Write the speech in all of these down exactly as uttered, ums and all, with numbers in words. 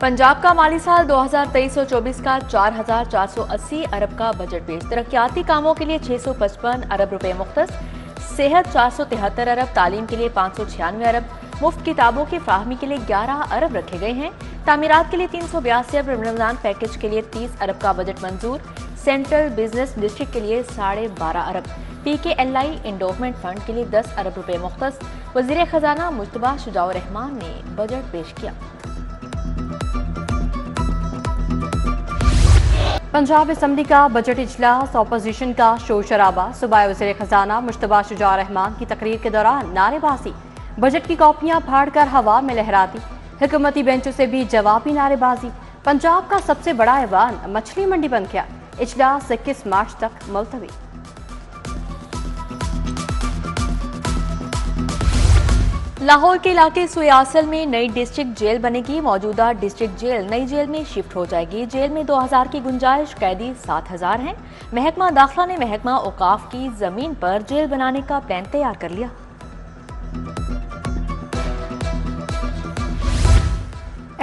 पंजाब का माली साल दो हजार तेईस सौ चौबीस का चार हजार चार सौ अस्सी अरब का बजट पेश। तरक्याती कामों के लिए छः सौ पचपन अरब रुपए मुख्तस। सेहत चार सौ तिहत्तर अरब, तालीम के लिए पाँच सौ छियानवे अरब, मुफ्त किताबों की फ्राहमी के लिए ग्यारह अरब रखे गए हैं। तामीरात के लिए तीन सौ बयासी अरब, रमजान पैकेज के लिए तीस अरब का बजट मंजूर। सेंट्रल बिजनेस डिस्ट्रिक्ट के लिए साढ़े बारह अरब, P K L I endowment fund के लिए दस अरब रुपए मुख्तस। वजीर खजाना मुज्तबा शुजाउर-रहमान ने बजट पेश किया। पंजाब असम्बली का बजट इजलास, अपोजिशन का शोर शराबा। सूबाई वज़ीर खजाना मुज्तबा शुजा-उर-रहमान की तकरीर के दौरान नारेबाजी, बजट की कॉपियां फाड़कर हवा में लहरा दी। हुकूमती बेंचों से भी जवाबी नारेबाजी। पंजाब का सबसे बड़ा ऐवान मछली मंडी बन गया, इजलास इक्कीस मार्च तक मुलतवी। लाहौर के इलाके सुयासल में नई डिस्ट्रिक्ट जेल बनेगी। मौजूदा डिस्ट्रिक्ट जेल नई जेल में शिफ्ट हो जाएगी। जेल में दो हज़ार की गुंजाइश, कैदी सात हज़ार हैं। महकमा दाखला ने महकमा औकाफ की जमीन पर जेल बनाने का प्लान तैयार कर लिया।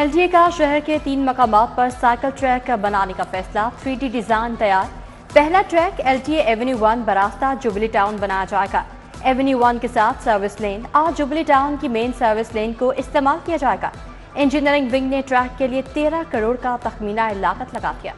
एलजीए का शहर के तीन मकामात पर साइकिल ट्रैक बनाने का फैसला, थ्री डी डिजाइन तैयार। पहला ट्रैक एलजीए एवेन्यू वन बरास्ता जुबली टाउन बनाया जाएगा। एवेन्यू वन के साथ सर्विस लेन और जुबली टाउन की मेन सर्विस लेन को इस्तेमाल किया जाएगा। इंजीनियरिंग विंग ने ट्रैक के लिए तेरह करोड़ का तखमीना लागत लगा दिया।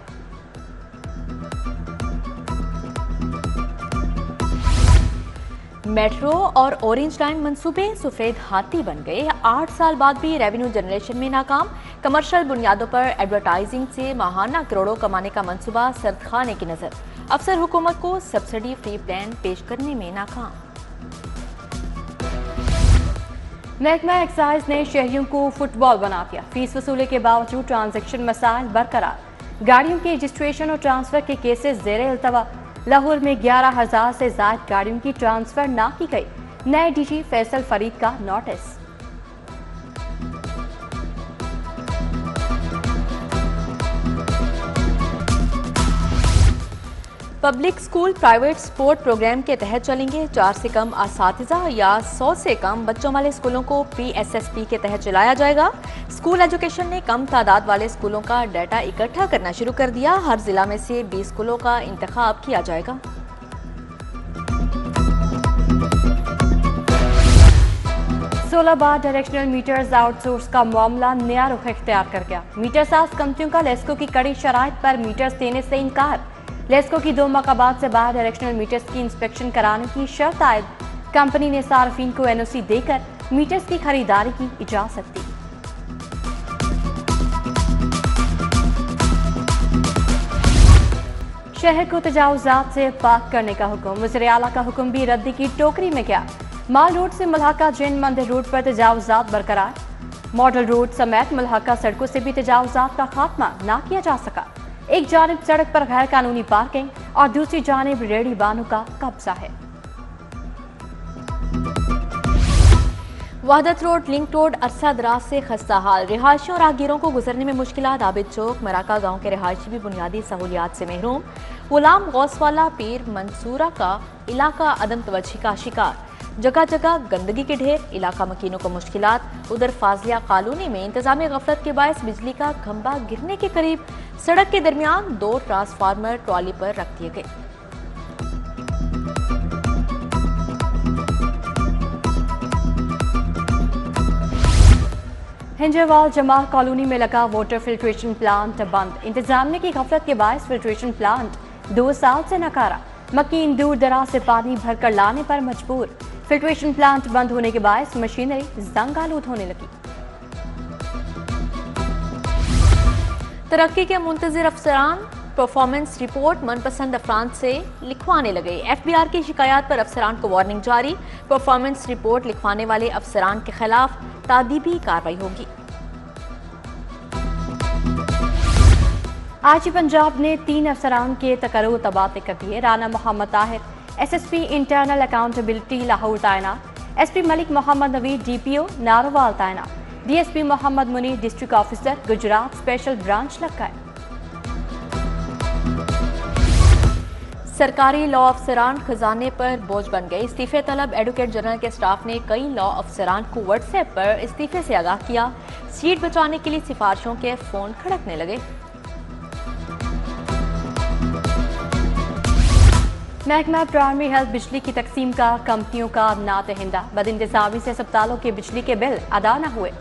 मेट्रो और ऑरेंज लाइन मंसूबे सफेद हाथी बन गए। आठ साल बाद भी रेवेन्यू जनरेशन में नाकाम। कमर्शियल बुनियादों पर एडवर्टाइजिंग से माहाना करोड़ों कमाने का मंसूबा सर्द खाने की नजर। अफसर हुकूमत को सब्सिडी फ्री प्लान पेश करने में नाकाम। महकमा एक्साइज ने शहरियों को फुटबॉल बना दिया। फीस वसूले के बावजूद ट्रांजैक्शन मसाइल बरकरार। गाड़ियों के रजिस्ट्रेशन और ट्रांसफर के केसेस ज़ेरे इल्तवा। लाहौर में ग्यारह हजार से ज्यादा गाड़ियों की ट्रांसफर ना की गई। नए डीजी फैसल फरीद का notice. Public school private sport programme के तहत चलेंगे। चार से कम असातिज़ा या सौ से कम बच्चों वाले स्कूलों को पी एस एस पी के तहत चलाया जाएगा। स्कूल एजुकेशन ने कम तादाद वाले स्कूलों का डाटा इकट्ठा करना शुरू कर दिया। हर जिला में से बीस स्कूलों का इंतखाब किया जाएगा। सोलह बार डायरेक्शनल मीटर्स आउटसोर्स का मामला नया रुख इख्तियार कर गया। मीटर साज कंपनियों का लेस्को की कड़ी शराइत पर मीटर्स देने से इनकार। लेस्को की दो मकाबात से बाहर डायरेक्शनल मीटर्स की इंस्पेक्शन कराने की शर्त आयद। कंपनी ने सार्फिन को एन ओ सी देकर मीटर्स की खरीदारी की इजाजत दी। शहर को तजावुजात से पाक करने का हुक्म। वज़ीर आला का हुक्म भी रद्दी की टोकरी में गया। माल रोड से मलहका जैन मंदिर रोड पर तजावुजात बरकरार। मॉडल रोड समेत मलहका सड़कों से भी तजावुजात का खात्मा ना किया जा सका। एक जानिब सड़क पर गैर कानूनी पार्किंग और दूसरी जानिब रेडी बानों का कब्जा है। वहदत रोड, लिंक रोड अरसा दराज से खस्ता हाल। रिहायशियों और राहगीरों को गुजरने में मुश्किल। आबिद चौक, मराका गांव के रिहायशी भी बुनियादी सहूलियात से महरूम। गुलाम गौसवाला, पीर मंसूरा का इलाका अदम तवज्जो का शिकार। जगह जगह गंदगी के ढेर, इलाका मकीनों को मुश्किल। उधर फाजलिया कॉलोनी में इंतजामी गफलत के बायस बिजली का खंबा गिरने के करीब। सड़क के दरमियान दो ट्रांसफार्मर ट्रॉली पर रख दिए गए। हिंजरवाल जमाल कॉलोनी में लगा वाटर फिल्ट्रेशन प्लांट बंद। इंतजामिया की गफलत के बायस फिल्ट्रेशन प्लांट दो साल से नकारा। मकीन दूर दराज से पानी भरकर लाने पर मजबूर। फिल्ट्रेशन प्लांट बंद होने के बायस मशीनरी जंग आलूद होने लगी। तरक्की के मुंतजर अफसरान परफॉर्मेंस रिपोर्ट मनपसंद अफरान से लिखवाने लगे। एफ बी आर की शिकायत पर अफसरान को वार्निंग जारी। परफॉर्मेंस रिपोर्ट लिखवाने वाले अफसरान के खिलाफ तादीबी कार्रवाई होगी। आज पंजाब ने तीन अफसरान के तकर्रर तबादले कर दिए। Rana Mohammad Tahir S S P internal accountability Lahore तैनात। S P Malik Muhammad Naveed D P O Narowal तैनात। D S P Muhammad Muni district officer Gujrat special branch Lucknow. सरकारी लॉ अफसरान खजाने पर बोझ बन गए। इस्तीफे तलब। एडवोकेट जनरल के स्टाफ ने कई लॉ अफसरान को व्हाट्सएप पर इस्तीफे से आगाह किया। सीट बचाने के लिए सिफारिशों के फोन खड़कने लगे। महकमा प्राइमरी हेल्थ बिजली की तकसीम का कंपनियों का नातहिंदा, बदइंतजामी से अस्पतालों के बिजली के बिल अदा न हुए।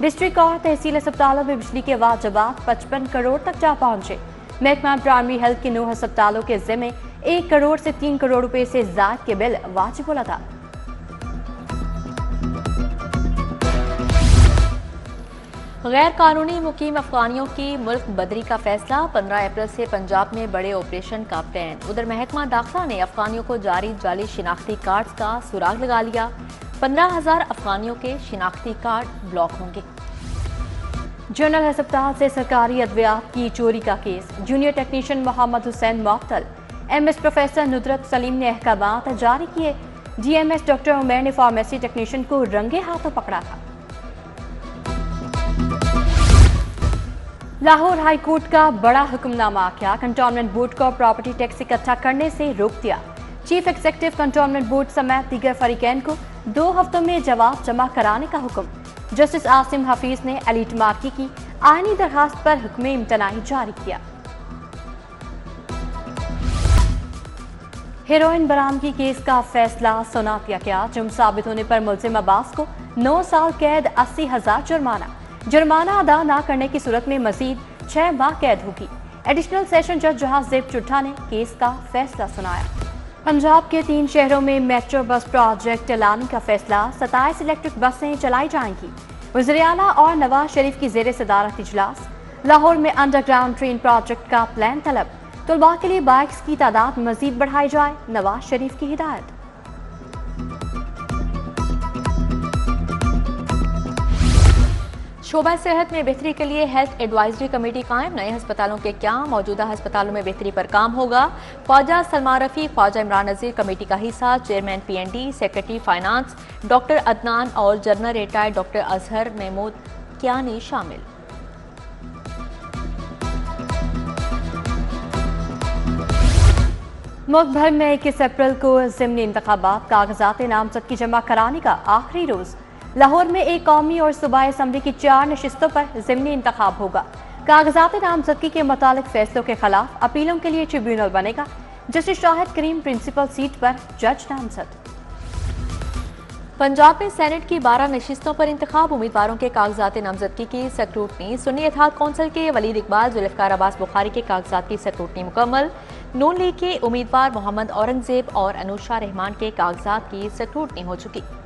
डिस्ट्रिक्ट और तहसील अस्पतालों में बिजली के वाजबात पचपन करोड़ तक जा पहुंचे। महकमा प्राइमरी हेल्थ के नौ अस्पतालों के जिम्मे एक करोड़ से तीन करोड़ रुपए से ज्यादा के बिल वाजिब बोला था। गैर कानूनी मुकीम अफगानियों की मुल्क बदरी का फैसला, पंद्रह अप्रैल से पंजाब में बड़े ऑपरेशन का प्लान। उधर महकमा दाखिला ने अफगानियों को जारी जाली शिनाख्ती कार्ड का सुराग लगा लिया। पंद्रह हजार अफगानियों के शिनाख्ती कार्ड ब्लॉक होंगे। जनरल अस्पताल से सरकारी अद्वियात की चोरी का case, junior technician Mohammad Hussain Mukhtar, M S professor Nudrat Salim ने अहकामात जारी किए। G M S doctor Umair ने फार्मेसी टेक्नीशियन को रंगे हाथों पकड़ा था। लाहौर हाई कोर्ट का बड़ा हुक्मनामा, क्या कंटोनमेंट बोर्ड को प्रॉपर्टी टैक्स इकट्ठा करने से रोक दिया। चीफ एग्जीक्यूटिव कंटोनमेंट बोर्ड समेत दीगर फरीकैन को दो हफ्तों में जवाब जमा कराने का हुक्म। जस्टिस आसिम हफीज ने एलीट मार्की की आईनी दरखास्त पर हुक्म इम्तनाई जारी किया। हेरोइन बरामदगी केस का फैसला सुना दिया गया। जुर्म साबित होने पर मुलजिम अब्बास को नौ साल कैद, अस्सी हजार जुर्माना। जुर्माना अदा न करने की सूरत में मजीद छह माह कैद होगी। एडिशनल सेशन जज जहांदीप चुट्ठा ने केस का फैसला सुनाया। पंजाब के तीन शहरों में मेट्रो बस प्रोजेक्ट लाने का फैसला, सताईस इलेक्ट्रिक बसें चलाई जाएंगी। वज़ीर-ए-आला और नवाज शरीफ की जेर सदारत इजलास। लाहौर में अंडरग्राउंड ट्रेन प्रोजेक्ट का प्लान तलब, तलबा के लिए बाइक्स की तादाद मजीद बढ़ाई जाए, नवाज शरीफ की हिदायत। शोबा सेहत में बेहतरी के लिए हेल्थ एडवाइजरी कमेटी कायम, नए अस्पतालों के क्याम, मौजूदा अस्पतालों में बेहतरी पर काम होगा। फौजिया सलमान रफी, फौजिया इमरान अजीज कमेटी का हिस्सा, chairman PND, secretary finance doctor Adnan और general retired doctor Azhar Mahmood क्या ने शामिल। मुल्क भर में इक्कीस अप्रैल को जिमनी इंतखाबात कागजात नामजदगी जमा कराने का आखिरी रोज। लाहौर में एक कौमी और सूबाई असम्बली की चार नशिस्तों पर ज़िमनी इंतखाब होगा। कागजात नामजदगी के मुतालिक फैसलों के खिलाफ अपीलों के लिए ट्रिब्यूनल बनेगा। Justice Shahid Karim principal seat पर जज नामजद। पंजाब में सेनेट की बारह नशिस्तों पर इंतखाब, उम्मीदवारों के कागजात नामजदगी की स्क्रूटनी। सुन्नी एतहाद कौंसिल के वलीद इकबाल, जुल्फकार अब्बास बुखारी के कागजात की स्क्रूटनी मुकम्मल। नून लीग के उम्मीदवार मोहम्मद औरंगजेब और अनुषा रहमान के कागजात की स्क्रूटनी हो चुकी।